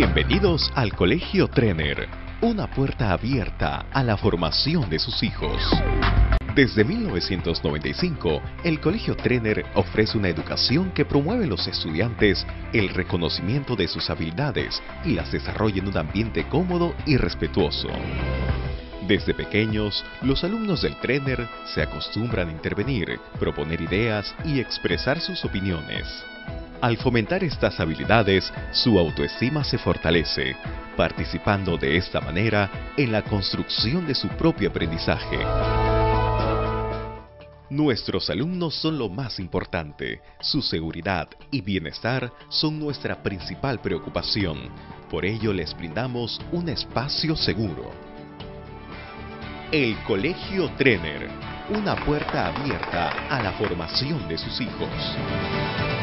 Bienvenidos al Colegio Trener, una puerta abierta a la formación de sus hijos. Desde 1995, el Colegio Trener ofrece una educación que promueve en los estudiantes el reconocimiento de sus habilidades y las desarrolla en un ambiente cómodo y respetuoso. Desde pequeños, los alumnos del Trener se acostumbran a intervenir, proponer ideas y expresar sus opiniones. Al fomentar estas habilidades, su autoestima se fortalece, participando de esta manera en la construcción de su propio aprendizaje. Nuestros alumnos son lo más importante. Su seguridad y bienestar son nuestra principal preocupación. Por ello, les brindamos un espacio seguro. El Colegio Trener, una puerta abierta a la formación de sus hijos.